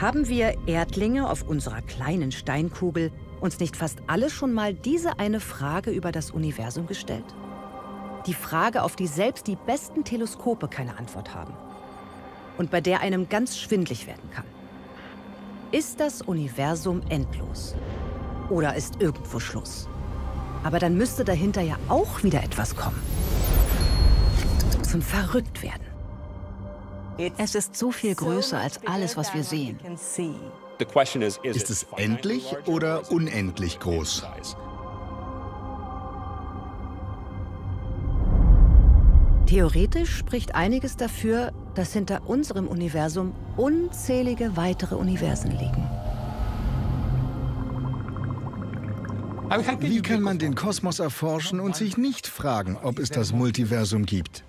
Haben wir Erdlinge auf unserer kleinen Steinkugel uns nicht fast alle schon mal diese eine Frage über das Universum gestellt? Die Frage, auf die selbst die besten Teleskope keine Antwort haben und bei der einem ganz schwindlig werden kann. Ist das Universum endlos? Oder ist irgendwo Schluss? Aber dann müsste dahinter ja auch wieder etwas kommen. Zum Verrücktwerden. Es ist so viel größer als alles, was wir sehen. Ist es endlich oder unendlich groß? Theoretisch spricht einiges dafür, dass hinter unserem Universum unzählige weitere Universen liegen. Wie kann man den Kosmos erforschen und sich nicht fragen, ob es das Multiversum gibt?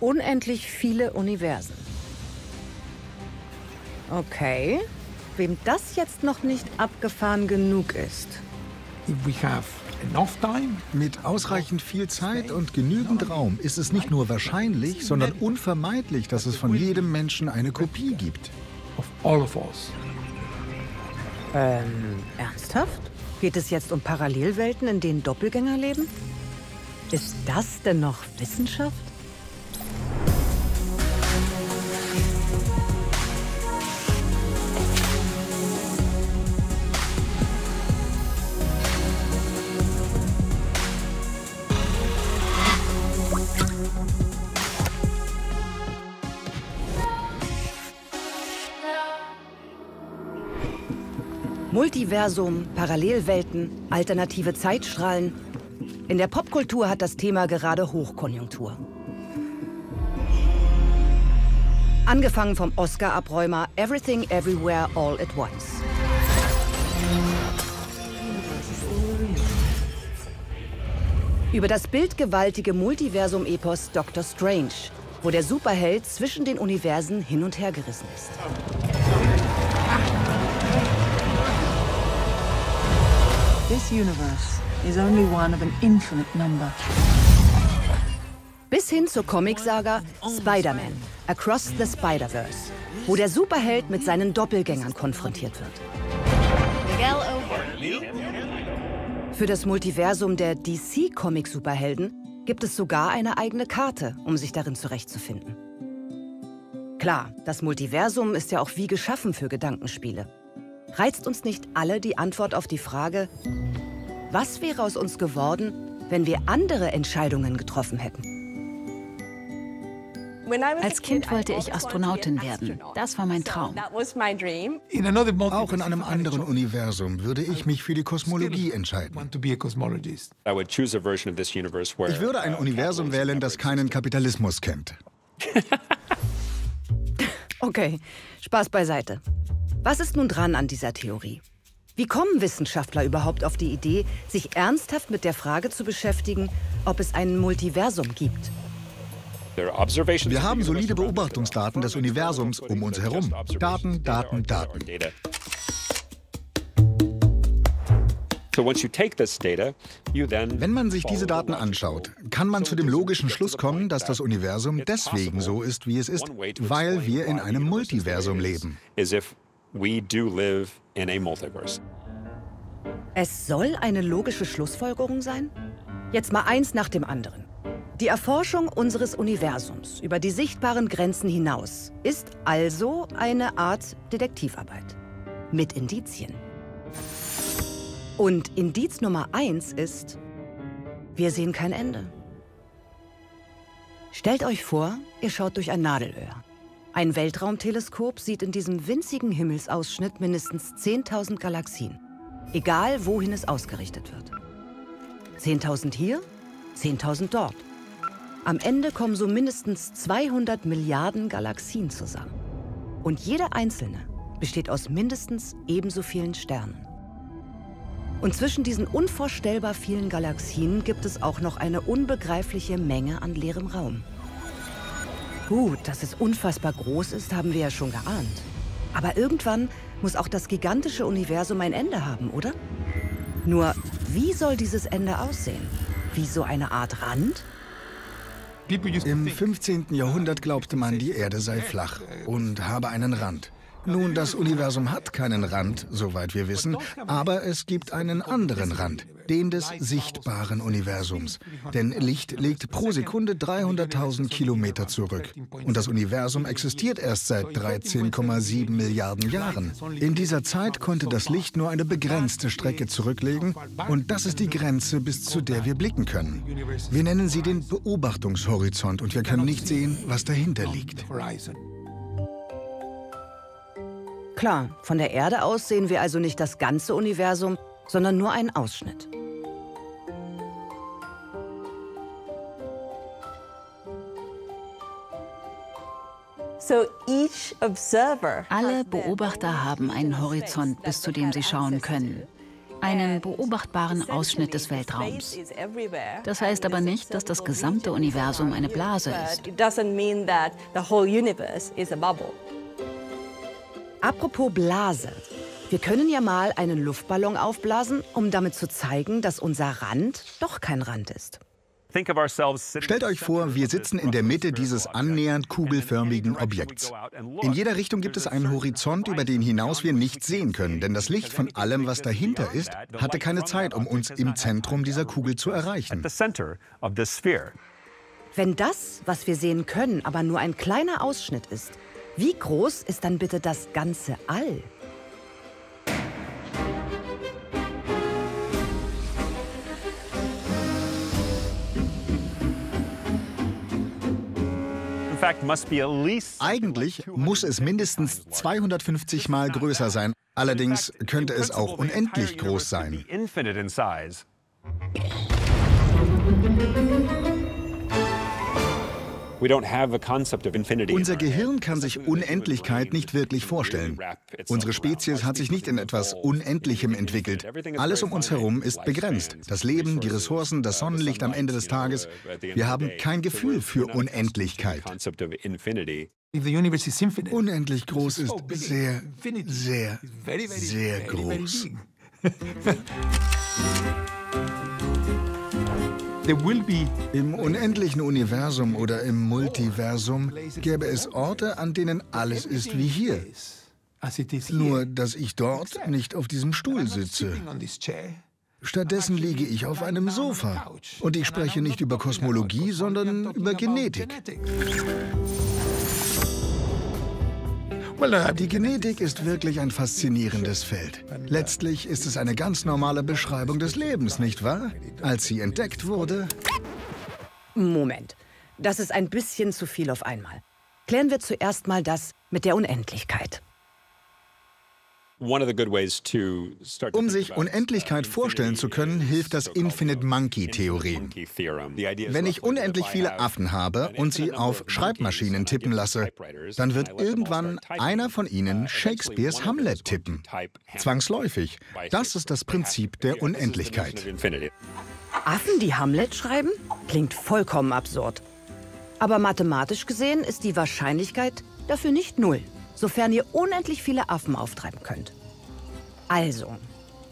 Unendlich viele Universen. Okay, wem das jetzt noch nicht abgefahren genug ist. Mit ausreichend viel Zeit und genügend Raum ist es nicht nur wahrscheinlich, sondern unvermeidlich, dass es von jedem Menschen eine Kopie gibt. Ernsthaft? Geht es jetzt um Parallelwelten, in denen Doppelgänger leben? Ist das denn noch Wissenschaft? Multiversum, Parallelwelten, alternative Zeitstrahlen. In der Popkultur hat das Thema gerade Hochkonjunktur. Angefangen vom Oscar-Abräumer Everything Everywhere All at Once. Über das bildgewaltige Multiversum-Epos Dr. Strange, wo der Superheld zwischen den Universen hin und her gerissen ist. Bis hin zur Comicsaga Spider-Man, Across the Spider-Verse, wo der Superheld mit seinen Doppelgängern konfrontiert wird. Für das Multiversum der DC-Comic-Superhelden gibt es sogar eine eigene Karte, um sich darin zurechtzufinden. Klar, das Multiversum ist ja auch wie geschaffen für Gedankenspiele. Reizt uns nicht alle die Antwort auf die Frage, was wäre aus uns geworden, wenn wir andere Entscheidungen getroffen hätten? Als Kind wollte ich Astronautin werden. Das war mein Traum. Auch in einem anderen Universum würde ich mich für die Kosmologie entscheiden. Ich würde ein Universum wählen, das keinen Kapitalismus kennt. Okay, Spaß beiseite. Was ist nun dran an dieser Theorie? Wie kommen Wissenschaftler überhaupt auf die Idee, sich ernsthaft mit der Frage zu beschäftigen, ob es ein Multiversum gibt? Wir haben solide Beobachtungsdaten des Universums um uns herum. Daten, Daten, Daten. Wenn man sich diese Daten anschaut, kann man zu dem logischen Schluss kommen, dass das Universum deswegen so ist, wie es ist, weil wir in einem Multiversum leben. Es soll eine logische Schlussfolgerung sein? Jetzt mal eins nach dem anderen. Die Erforschung unseres Universums über die sichtbaren Grenzen hinaus ist also eine Art Detektivarbeit. Mit Indizien. Und Indiz Nummer 1 ist, wir sehen kein Ende. Stellt euch vor, ihr schaut durch ein Nadelöhr. Ein Weltraumteleskop sieht in diesem winzigen Himmelsausschnitt mindestens 10.000 Galaxien. Egal, wohin es ausgerichtet wird. 10.000 hier, 10.000 dort. Am Ende kommen so mindestens 200 Milliarden Galaxien zusammen. Und jede einzelne besteht aus mindestens ebenso vielen Sternen. Und zwischen diesen unvorstellbar vielen Galaxien gibt es auch noch eine unbegreifliche Menge an leerem Raum. Gut, dass es unfassbar groß ist, haben wir ja schon geahnt. Aber irgendwann muss auch das gigantische Universum ein Ende haben, oder? Nur, wie soll dieses Ende aussehen? Wie so eine Art Rand? Im 15. Jahrhundert glaubte man, die Erde sei flach und habe einen Rand. Nun, das Universum hat keinen Rand, soweit wir wissen, aber es gibt einen anderen Rand, den des sichtbaren Universums. Denn Licht legt pro Sekunde 300.000 Kilometer zurück. Und das Universum existiert erst seit 13,7 Milliarden Jahren. In dieser Zeit konnte das Licht nur eine begrenzte Strecke zurücklegen, und das ist die Grenze, bis zu der wir blicken können. Wir nennen sie den Beobachtungshorizont, und wir können nicht sehen, was dahinter liegt. Klar, von der Erde aus sehen wir also nicht das ganze Universum, sondern nur einen Ausschnitt. Alle Beobachter haben einen Horizont, bis zu dem sie schauen können. Einen beobachtbaren Ausschnitt des Weltraums. Das heißt aber nicht, dass das gesamte Universum eine Blase ist. Apropos Blase. Wir können ja mal einen Luftballon aufblasen, um damit zu zeigen, dass unser Rand doch kein Rand ist. Stellt euch vor, wir sitzen in der Mitte dieses annähernd kugelförmigen Objekts. In jeder Richtung gibt es einen Horizont, über den hinaus wir nichts sehen können, denn das Licht von allem, was dahinter ist, hatte keine Zeit, um uns im Zentrum dieser Kugel zu erreichen. Wenn das, was wir sehen können, aber nur ein kleiner Ausschnitt ist, wie groß ist dann bitte das ganze All? Eigentlich muss es mindestens 250 Mal größer sein. Allerdings könnte es auch unendlich groß sein. Unser Gehirn kann sich Unendlichkeit nicht wirklich vorstellen. Unsere Spezies hat sich nicht in etwas Unendlichem entwickelt. Alles um uns herum ist begrenzt. Das Leben, die Ressourcen, das Sonnenlicht am Ende des Tages. Wir haben kein Gefühl für Unendlichkeit. Unendlich groß ist sehr, sehr, sehr groß. Im unendlichen Universum oder im Multiversum gäbe es Orte, an denen alles ist wie hier. Nur, dass ich dort nicht auf diesem Stuhl sitze. Stattdessen liege ich auf einem Sofa. Und ich spreche nicht über Kosmologie, sondern über Genetik. Die Genetik ist wirklich ein faszinierendes Feld. Letztlich ist es eine ganz normale Beschreibung des Lebens, nicht wahr? Als sie entdeckt wurde... Moment, das ist ein bisschen zu viel auf einmal. Klären wir zuerst mal das mit der Unendlichkeit. Um sich Unendlichkeit vorstellen zu können, hilft das Infinite-Monkey-Theorem. Wenn ich unendlich viele Affen habe und sie auf Schreibmaschinen tippen lasse, dann wird irgendwann einer von ihnen Shakespeares Hamlet tippen. Zwangsläufig. Das ist das Prinzip der Unendlichkeit. Affen, die Hamlet schreiben? Klingt vollkommen absurd. Aber mathematisch gesehen ist die Wahrscheinlichkeit dafür nicht null, sofern ihr unendlich viele Affen auftreiben könnt. Also,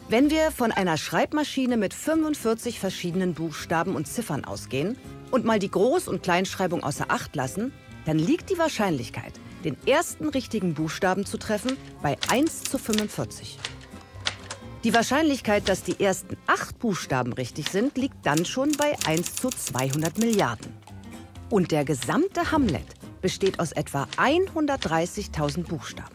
wenn wir von einer Schreibmaschine mit 45 verschiedenen Buchstaben und Ziffern ausgehen und mal die Groß- und Kleinschreibung außer Acht lassen, dann liegt die Wahrscheinlichkeit, den ersten richtigen Buchstaben zu treffen, bei 1 zu 45. Die Wahrscheinlichkeit, dass die ersten 8 Buchstaben richtig sind, liegt dann schon bei 1 zu 200 Milliarden. Und der gesamte Hamlet besteht aus etwa 130.000 Buchstaben.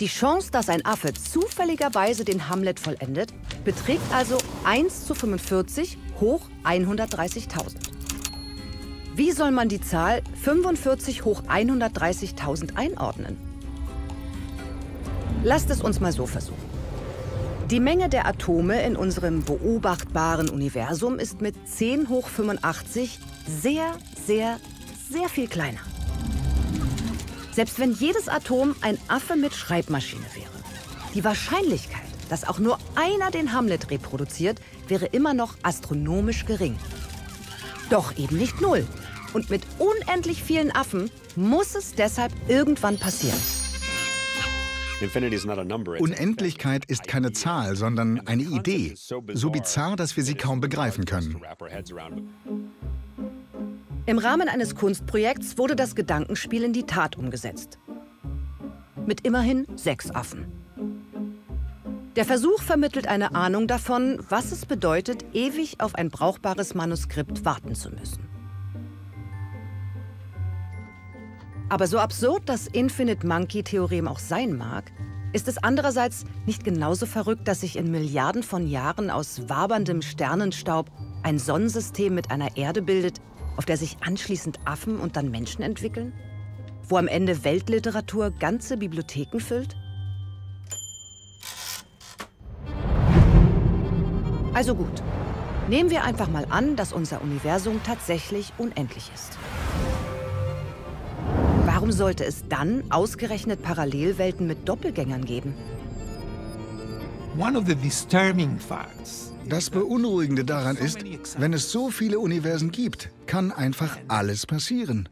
Die Chance, dass ein Affe zufälligerweise den Hamlet vollendet, beträgt also 1 zu 45 hoch 130.000. Wie soll man die Zahl 45 hoch 130.000 einordnen? Lasst es uns mal so versuchen. Die Menge der Atome in unserem beobachtbaren Universum ist mit 10 hoch 85 sehr, sehr, sehr viel kleiner. Selbst wenn jedes Atom ein Affe mit Schreibmaschine wäre. Die Wahrscheinlichkeit, dass auch nur einer den Hamlet reproduziert, wäre immer noch astronomisch gering. Doch eben nicht null. Und mit unendlich vielen Affen muss es deshalb irgendwann passieren. Unendlichkeit ist keine Zahl, sondern eine Idee. So bizarr, dass wir sie kaum begreifen können. Im Rahmen eines Kunstprojekts wurde das Gedankenspiel in die Tat umgesetzt. mit immerhin 6 Affen. Der Versuch vermittelt eine Ahnung davon, was es bedeutet, ewig auf ein brauchbares Manuskript warten zu müssen. Aber so absurd das Infinite-Monkey-Theorem auch sein mag, ist es andererseits nicht genauso verrückt, dass sich in Milliarden von Jahren aus waberndem Sternenstaub ein Sonnensystem mit einer Erde bildet, auf der sich anschließend Affen und dann Menschen entwickeln? Wo am Ende Weltliteratur ganze Bibliotheken füllt? Also gut, nehmen wir einfach mal an, dass unser Universum tatsächlich unendlich ist. Warum sollte es dann ausgerechnet Parallelwelten mit Doppelgängern geben? Das Beunruhigende daran ist, wenn es so viele Universen gibt, kann einfach alles passieren.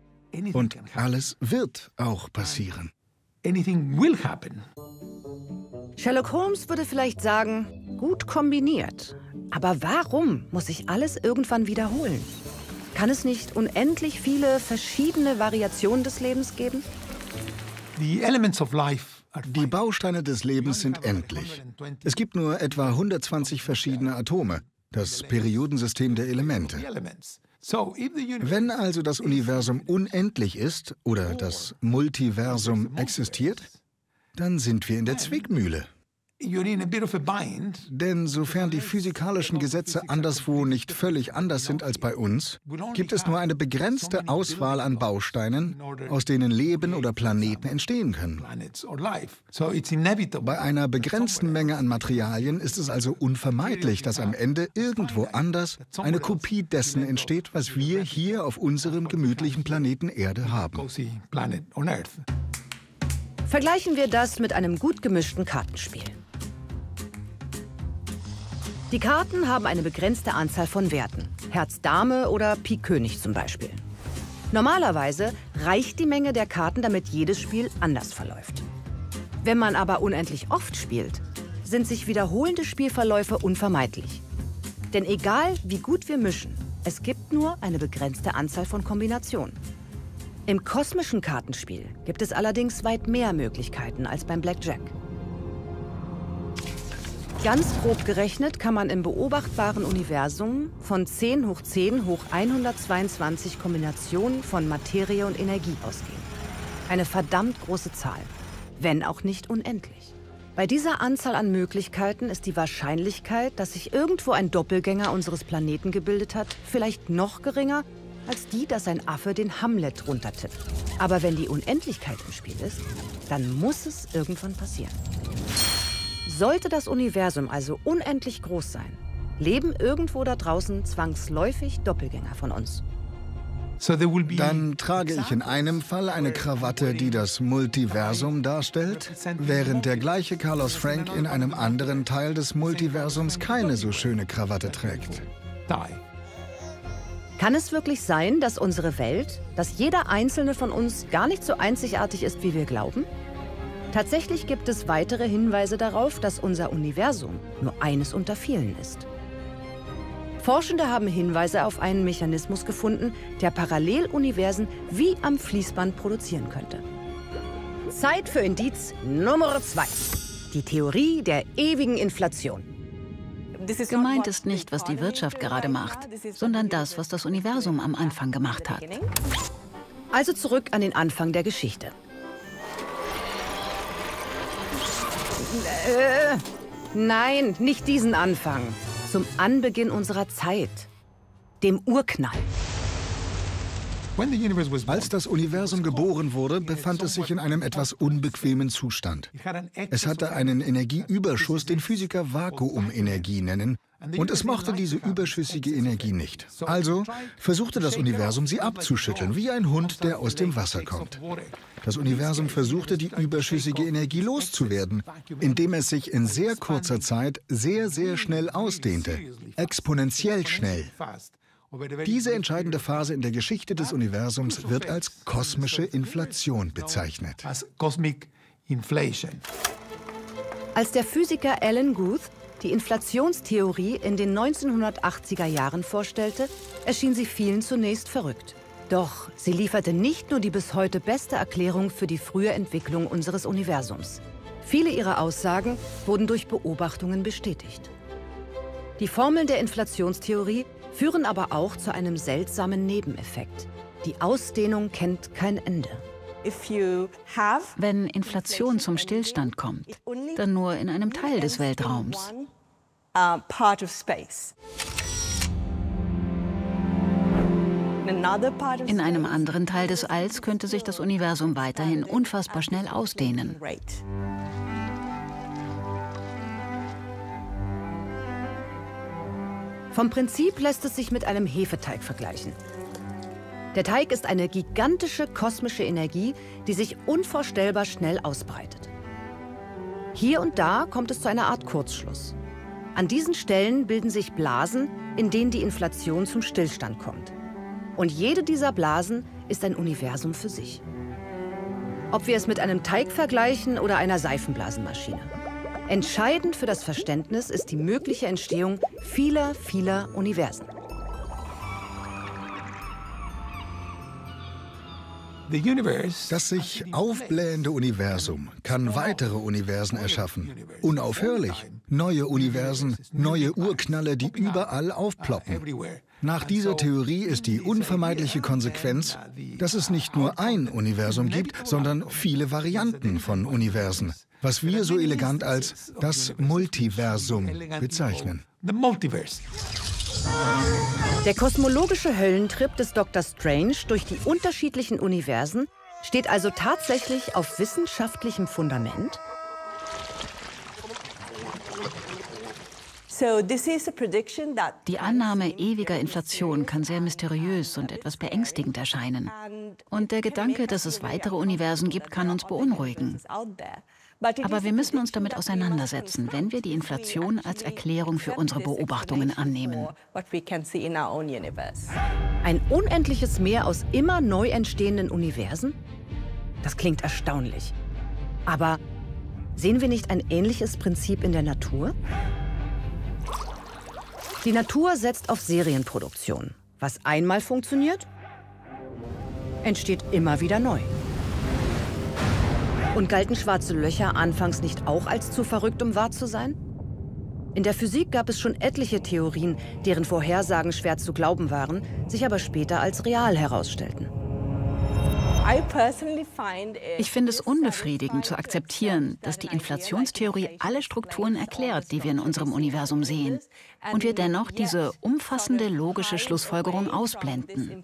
Und alles wird auch passieren. Sherlock Holmes würde vielleicht sagen, gut kombiniert. Aber warum muss sich alles irgendwann wiederholen? Kann es nicht unendlich viele verschiedene Variationen des Lebens geben? Die Bausteine des Lebens sind endlich. Es gibt nur etwa 120 verschiedene Atome, das Periodensystem der Elemente. Wenn also das Universum unendlich ist oder das Multiversum existiert, dann sind wir in der Zwickmühle. Denn sofern die physikalischen Gesetze anderswo nicht völlig anders sind als bei uns, gibt es nur eine begrenzte Auswahl an Bausteinen, aus denen Leben oder Planeten entstehen können. Bei einer begrenzten Menge an Materialien ist es also unvermeidlich, dass am Ende irgendwo anders eine Kopie dessen entsteht, was wir hier auf unserem gemütlichen Planeten Erde haben. Vergleichen wir das mit einem gut gemischten Kartenspiel. Die Karten haben eine begrenzte Anzahl von Werten. Herz Dame oder Pik König zum Beispiel. Normalerweise reicht die Menge der Karten, damit jedes Spiel anders verläuft. Wenn man aber unendlich oft spielt, sind sich wiederholende Spielverläufe unvermeidlich. Denn egal, wie gut wir mischen, es gibt nur eine begrenzte Anzahl von Kombinationen. Im kosmischen Kartenspiel gibt es allerdings weit mehr Möglichkeiten als beim Blackjack. Ganz grob gerechnet kann man im beobachtbaren Universum von 10 hoch 10 hoch 122 Kombinationen von Materie und Energie ausgehen. Eine verdammt große Zahl, wenn auch nicht unendlich. Bei dieser Anzahl an Möglichkeiten ist die Wahrscheinlichkeit, dass sich irgendwo ein Doppelgänger unseres Planeten gebildet hat, vielleicht noch geringer als die, dass ein Affe den Hamlet runtertippt. Aber wenn die Unendlichkeit im Spiel ist, dann muss es irgendwann passieren. Sollte das Universum also unendlich groß sein, leben irgendwo da draußen zwangsläufig Doppelgänger von uns. Dann trage ich in einem Fall eine Krawatte, die das Multiversum darstellt, während der gleiche Carlos Frank in einem anderen Teil des Multiversums keine so schöne Krawatte trägt. Kann es wirklich sein, dass unsere Welt, dass jeder einzelne von uns gar nicht so einzigartig ist, wie wir glauben? Tatsächlich gibt es weitere Hinweise darauf, dass unser Universum nur eines unter vielen ist. Forschende haben Hinweise auf einen Mechanismus gefunden, der Paralleluniversen wie am Fließband produzieren könnte. Zeit für Indiz Nummer 2. Die Theorie der ewigen Inflation. Gemeint ist nicht, was die Wirtschaft gerade macht, sondern das, was das Universum am Anfang gemacht hat. Also zurück an den Anfang der Geschichte. Nein, nicht diesen Anfang. Zum Anbeginn unserer Zeit. Dem Urknall. Als das Universum geboren wurde, befand es sich in einem etwas unbequemen Zustand. Es hatte einen Energieüberschuss, den Physiker Vakuumenergie nennen, und es mochte diese überschüssige Energie nicht. Also versuchte das Universum, sie abzuschütteln, wie ein Hund, der aus dem Wasser kommt. Das Universum versuchte, die überschüssige Energie loszuwerden, indem es sich in sehr kurzer Zeit sehr, sehr schnell ausdehnte, exponentiell schnell. Diese entscheidende Phase in der Geschichte des Universums wird als kosmische Inflation bezeichnet. Als der Physiker Alan Guth die Inflationstheorie in den 1980er Jahren vorstellte, erschien sie vielen zunächst verrückt. Doch sie lieferte nicht nur die bis heute beste Erklärung für die frühe Entwicklung unseres Universums. Viele ihrer Aussagen wurden durch Beobachtungen bestätigt. Die Formeln der Inflationstheorie führen aber auch zu einem seltsamen Nebeneffekt. Die Ausdehnung kennt kein Ende. Wenn Inflation zum Stillstand kommt, dann nur in einem Teil des Weltraums. In einem anderen Teil des Alls könnte sich das Universum weiterhin unfassbar schnell ausdehnen. Vom Prinzip lässt es sich mit einem Hefeteig vergleichen. Der Teig ist eine gigantische kosmische Energie, die sich unvorstellbar schnell ausbreitet. Hier und da kommt es zu einer Art Kurzschluss. An diesen Stellen bilden sich Blasen, in denen die Inflation zum Stillstand kommt. Und jede dieser Blasen ist ein Universum für sich. Ob wir es mit einem Teig vergleichen oder einer Seifenblasenmaschine. Entscheidend für das Verständnis ist die mögliche Entstehung vieler, vieler Universen. Das sich aufblähende Universum kann weitere Universen erschaffen. Unaufhörlich. Neue Universen, neue Urknalle, die überall aufploppen. Nach dieser Theorie ist die unvermeidliche Konsequenz, dass es nicht nur ein Universum gibt, sondern viele Varianten von Universen, was wir so elegant als das Multiversum bezeichnen. Der kosmologische Höllentrip des Dr. Strange durch die unterschiedlichen Universen steht also tatsächlich auf wissenschaftlichem Fundament? Die Annahme ewiger Inflation kann sehr mysteriös und etwas beängstigend erscheinen. Und der Gedanke, dass es weitere Universen gibt, kann uns beunruhigen. Aber wir müssen uns damit auseinandersetzen, wenn wir die Inflation als Erklärung für unsere Beobachtungen annehmen. Ein unendliches Meer aus immer neu entstehenden Universen? Das klingt erstaunlich. Aber sehen wir nicht ein ähnliches Prinzip in der Natur? Die Natur setzt auf Serienproduktion. Was einmal funktioniert, entsteht immer wieder neu. Und galten schwarze Löcher anfangs nicht auch als zu verrückt, um wahr zu sein? In der Physik gab es schon etliche Theorien, deren Vorhersagen schwer zu glauben waren, sich aber später als real herausstellten. Ich finde es unbefriedigend zu akzeptieren, dass die Inflationstheorie alle Strukturen erklärt, die wir in unserem Universum sehen, und wir dennoch diese umfassende logische Schlussfolgerung ausblenden.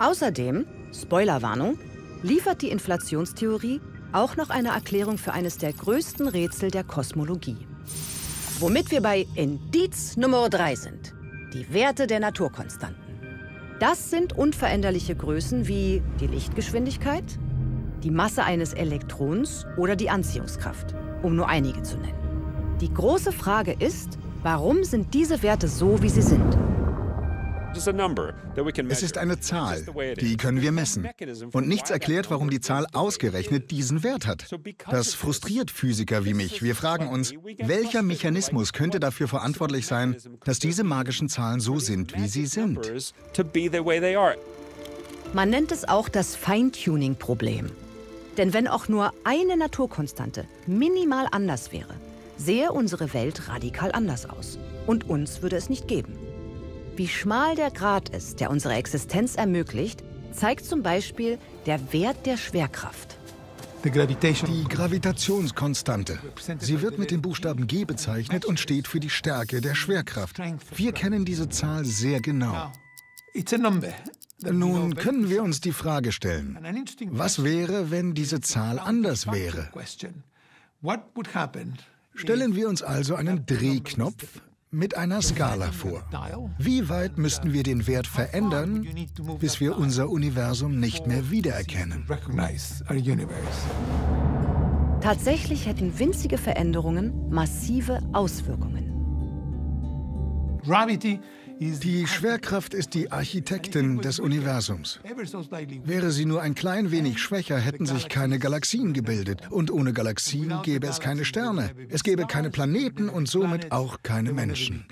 Außerdem, Spoilerwarnung, liefert die Inflationstheorie auch noch eine Erklärung für eines der größten Rätsel der Kosmologie. Womit wir bei Indiz Nummer 3 sind, die Werte der Naturkonstanten. Das sind unveränderliche Größen wie die Lichtgeschwindigkeit, die Masse eines Elektrons oder die Anziehungskraft, um nur einige zu nennen. Die große Frage ist, warum sind diese Werte so, wie sie sind? Es ist eine Zahl, die können wir messen. Und nichts erklärt, warum die Zahl ausgerechnet diesen Wert hat. Das frustriert Physiker wie mich. Wir fragen uns, welcher Mechanismus könnte dafür verantwortlich sein, dass diese magischen Zahlen so sind, wie sie sind? Man nennt es auch das Feintuning-Problem. Denn wenn auch nur eine Naturkonstante minimal anders wäre, sähe unsere Welt radikal anders aus. Und uns würde es nicht geben. Wie schmal der Grat ist, der unsere Existenz ermöglicht, zeigt zum Beispiel der Wert der Schwerkraft. Die Gravitationskonstante. Sie wird mit dem Buchstaben G bezeichnet und steht für die Stärke der Schwerkraft. Wir kennen diese Zahl sehr genau. Nun können wir uns die Frage stellen, was wäre, wenn diese Zahl anders wäre? Stellen wir uns also einen Drehknopf mit einer Skala vor. Wie weit müssten wir den Wert verändern, bis wir unser Universum nicht mehr wiedererkennen? Tatsächlich hätten winzige Veränderungen massive Auswirkungen. Die Schwerkraft ist die Architektin des Universums. Wäre sie nur ein klein wenig schwächer, hätten sich keine Galaxien gebildet. Und ohne Galaxien gäbe es keine Sterne. Es gäbe keine Planeten und somit auch keine Menschen.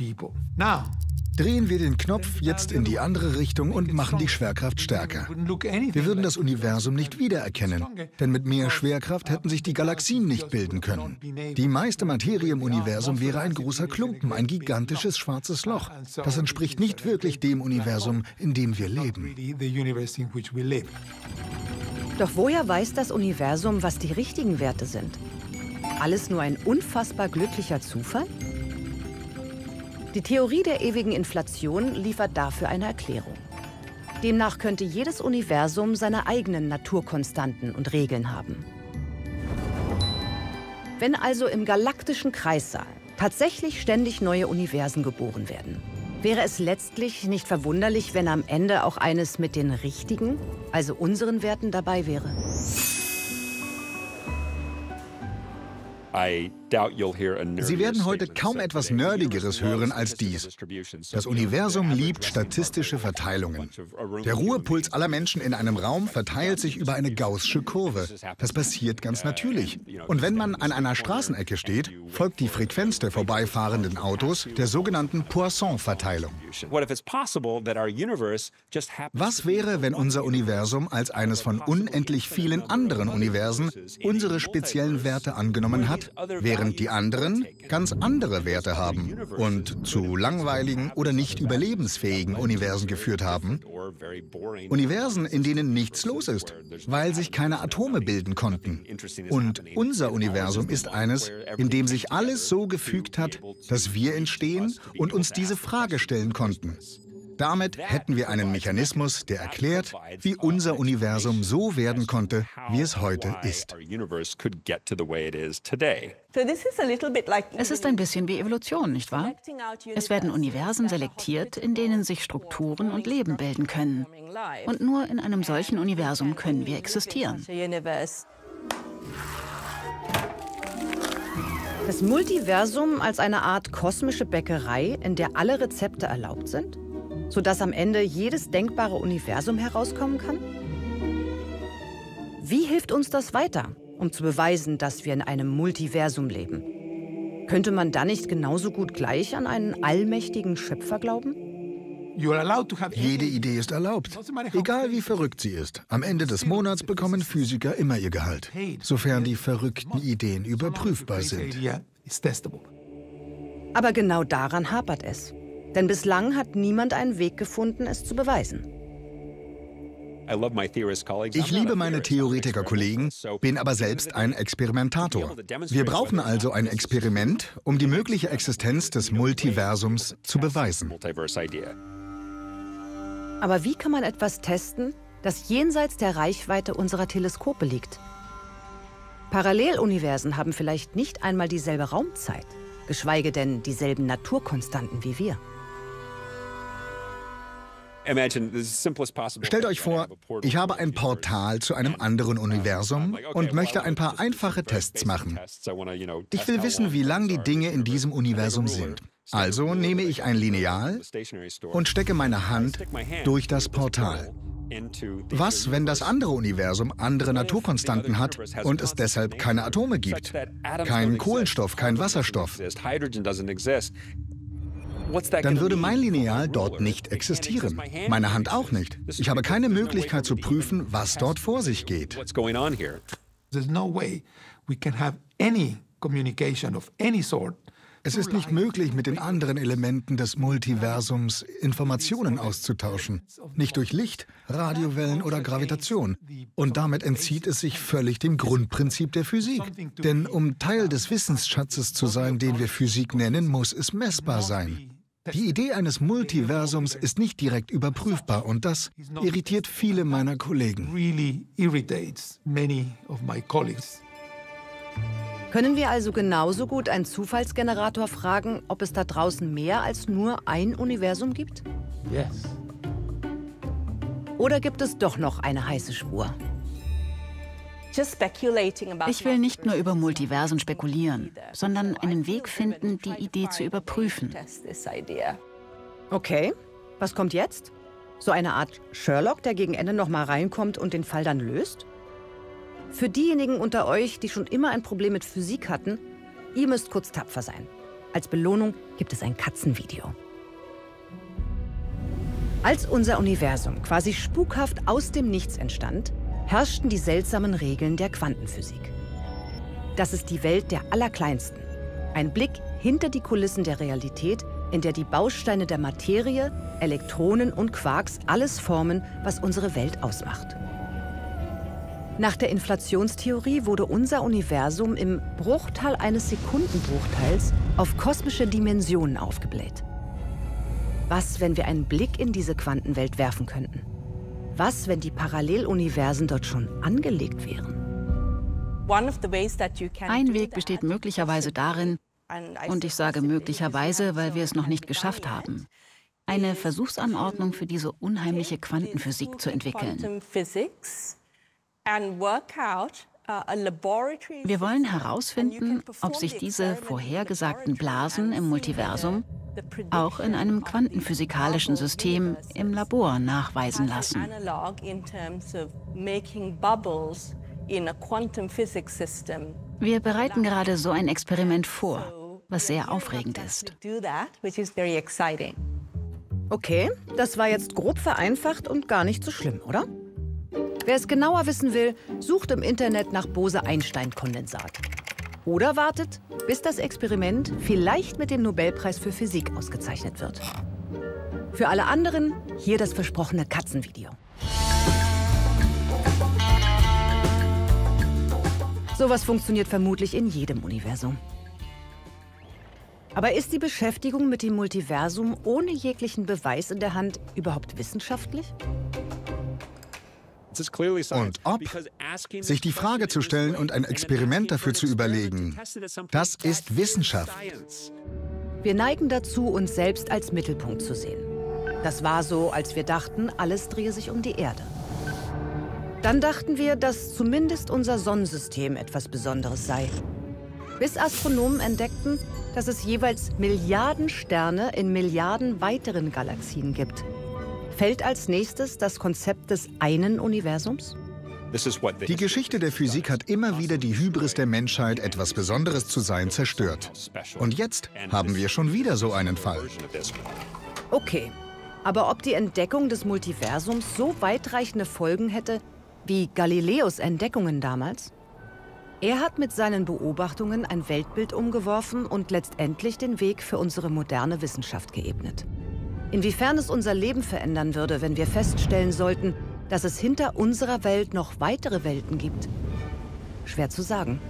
Drehen wir den Knopf jetzt in die andere Richtung und machen die Schwerkraft stärker. Wir würden das Universum nicht wiedererkennen, denn mit mehr Schwerkraft hätten sich die Galaxien nicht bilden können. Die meiste Materie im Universum wäre ein großer Klumpen, ein gigantisches schwarzes Loch. Das entspricht nicht wirklich dem Universum, in dem wir leben. Doch woher weiß das Universum, was die richtigen Werte sind? Alles nur ein unfassbar glücklicher Zufall? Die Theorie der ewigen Inflation liefert dafür eine Erklärung. Demnach könnte jedes Universum seine eigenen Naturkonstanten und Regeln haben. Wenn also im galaktischen Kreissaal tatsächlich ständig neue Universen geboren werden, wäre es letztlich nicht verwunderlich, wenn am Ende auch eines mit den richtigen, also unseren Werten dabei wäre? Sie werden heute kaum etwas Nerdigeres hören als dies. Das Universum liebt statistische Verteilungen. Der Ruhepuls aller Menschen in einem Raum verteilt sich über eine gaußsche Kurve. Das passiert ganz natürlich. Und wenn man an einer Straßenecke steht, folgt die Frequenz der vorbeifahrenden Autos der sogenannten Poisson-Verteilung. Was wäre, wenn unser Universum als eines von unendlich vielen anderen Universen unsere speziellen Werte angenommen hat, während die anderen ganz andere Werte haben und zu langweiligen oder nicht überlebensfähigen Universen geführt haben? Universen, in denen nichts los ist, weil sich keine Atome bilden konnten. Und unser Universum ist eines, in dem sich alles so gefügt hat, dass wir entstehen und uns diese Frage stellen konnten. Damit hätten wir einen Mechanismus, der erklärt, wie unser Universum so werden konnte, wie es heute ist. Es ist ein bisschen wie Evolution, nicht wahr? Es werden Universen selektiert, in denen sich Strukturen und Leben bilden können. Und nur in einem solchen Universum können wir existieren. Das Multiversum als eine Art kosmische Bäckerei, in der alle Rezepte erlaubt sind? Sodass am Ende jedes denkbare Universum herauskommen kann? Wie hilft uns das weiter, um zu beweisen, dass wir in einem Multiversum leben? Könnte man da nicht genauso gut gleich an einen allmächtigen Schöpfer glauben? Jede Idee ist erlaubt, egal wie verrückt sie ist. Am Ende des Monats bekommen Physiker immer ihr Gehalt, sofern die verrückten Ideen überprüfbar sind. Aber genau daran hapert es. Denn bislang hat niemand einen Weg gefunden, es zu beweisen. Ich liebe meine Theoretiker-Kollegen, bin aber selbst ein Experimentator. Wir brauchen also ein Experiment, um die mögliche Existenz des Multiversums zu beweisen. Aber wie kann man etwas testen, das jenseits der Reichweite unserer Teleskope liegt? Paralleluniversen haben vielleicht nicht einmal dieselbe Raumzeit, geschweige denn dieselben Naturkonstanten wie wir. Stellt euch vor, ich habe ein Portal zu einem anderen Universum und möchte ein paar einfache Tests machen. Ich will wissen, wie lang die Dinge in diesem Universum sind. Also nehme ich ein Lineal und stecke meine Hand durch das Portal. Was, wenn das andere Universum andere Naturkonstanten hat und es deshalb keine Atome gibt? Kein Kohlenstoff, kein Wasserstoff. Dann würde mein Lineal dort nicht existieren. Meine Hand auch nicht. Ich habe keine Möglichkeit zu prüfen, was dort vor sich geht. Es ist nicht möglich, mit den anderen Elementen des Multiversums Informationen auszutauschen. Nicht durch Licht, Radiowellen oder Gravitation. Und damit entzieht es sich völlig dem Grundprinzip der Physik. Denn um Teil des Wissensschatzes zu sein, den wir Physik nennen, muss es messbar sein. Die Idee eines Multiversums ist nicht direkt überprüfbar und das irritiert viele meiner Kollegen. Können wir also genauso gut einen Zufallsgenerator fragen, ob es da draußen mehr als nur ein Universum gibt? Yes. Oder gibt es doch noch eine heiße Spur? Ich will nicht nur über Multiversen spekulieren, sondern einen Weg finden, die Idee zu überprüfen. Okay, was kommt jetzt? So eine Art Sherlock, der gegen Ende noch mal reinkommt und den Fall dann löst? Für diejenigen unter euch, die schon immer ein Problem mit Physik hatten, ihr müsst kurz tapfer sein. Als Belohnung gibt es ein Katzenvideo. Als unser Universum quasi spukhaft aus dem Nichts entstand, herrschten die seltsamen Regeln der Quantenphysik. Das ist die Welt der Allerkleinsten. Ein Blick hinter die Kulissen der Realität, in der die Bausteine der Materie, Elektronen und Quarks alles formen, was unsere Welt ausmacht. Nach der Inflationstheorie wurde unser Universum im Bruchteil eines Sekundenbruchteils auf kosmische Dimensionen aufgebläht. Was, wenn wir einen Blick in diese Quantenwelt werfen könnten? Was, wenn die Paralleluniversen dort schon angelegt wären? Ein Weg besteht möglicherweise darin, und ich sage möglicherweise, weil wir es noch nicht geschafft haben, eine Versuchsanordnung für diese unheimliche Quantenphysik zu entwickeln. Wir wollen herausfinden, ob sich diese vorhergesagten Blasen im Multiversum auch in einem quantenphysikalischen System im Labor nachweisen lassen. Wir bereiten gerade so ein Experiment vor, was sehr aufregend ist. Okay, das war jetzt grob vereinfacht und gar nicht so schlimm, oder? Wer es genauer wissen will, sucht im Internet nach Bose-Einstein-Kondensat. Oder wartet, bis das Experiment vielleicht mit dem Nobelpreis für Physik ausgezeichnet wird. Für alle anderen hier das versprochene Katzenvideo. Sowas funktioniert vermutlich in jedem Universum. Aber ist die Beschäftigung mit dem Multiversum ohne jeglichen Beweis in der Hand überhaupt wissenschaftlich? Und ob, sich die Frage zu stellen und ein Experiment dafür zu überlegen, das ist Wissenschaft. Wir neigen dazu, uns selbst als Mittelpunkt zu sehen. Das war so, als wir dachten, alles drehe sich um die Erde. Dann dachten wir, dass zumindest unser Sonnensystem etwas Besonderes sei. Bis Astronomen entdeckten, dass es jeweils Milliarden Sterne in Milliarden weiteren Galaxien gibt. Fällt als nächstes das Konzept des einen Universums? Die Geschichte der Physik hat immer wieder die Hybris der Menschheit, etwas Besonderes zu sein, zerstört. Und jetzt haben wir schon wieder so einen Fall. Okay, aber ob die Entdeckung des Multiversums so weitreichende Folgen hätte wie Galileos Entdeckungen damals? Er hat mit seinen Beobachtungen ein Weltbild umgeworfen und letztendlich den Weg für unsere moderne Wissenschaft geebnet. Inwiefern es unser Leben verändern würde, wenn wir feststellen sollten, dass es hinter unserer Welt noch weitere Welten gibt? Schwer zu sagen.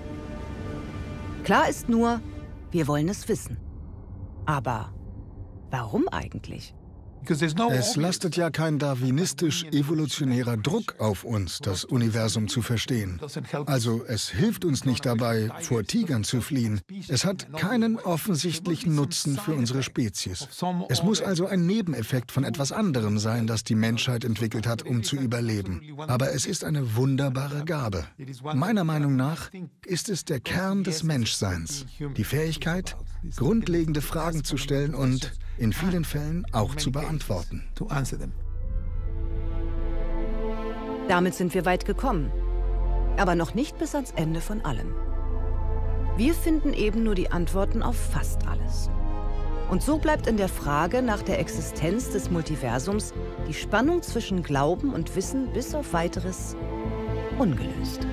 Klar ist nur, wir wollen es wissen. Aber warum eigentlich? Es lastet ja kein darwinistisch-evolutionärer Druck auf uns, das Universum zu verstehen. Also es hilft uns nicht dabei, vor Tigern zu fliehen. Es hat keinen offensichtlichen Nutzen für unsere Spezies. Es muss also ein Nebeneffekt von etwas anderem sein, das die Menschheit entwickelt hat, um zu überleben. Aber es ist eine wunderbare Gabe. Meiner Meinung nach ist es der Kern des Menschseins, die Fähigkeit, grundlegende Fragen zu stellen und in vielen Fällen auch zu beantworten. Damit sind wir weit gekommen, aber noch nicht bis ans Ende von allem. Wir finden eben nur die Antworten auf fast alles. Und so bleibt in der Frage nach der Existenz des Multiversums die Spannung zwischen Glauben und Wissen bis auf Weiteres ungelöst.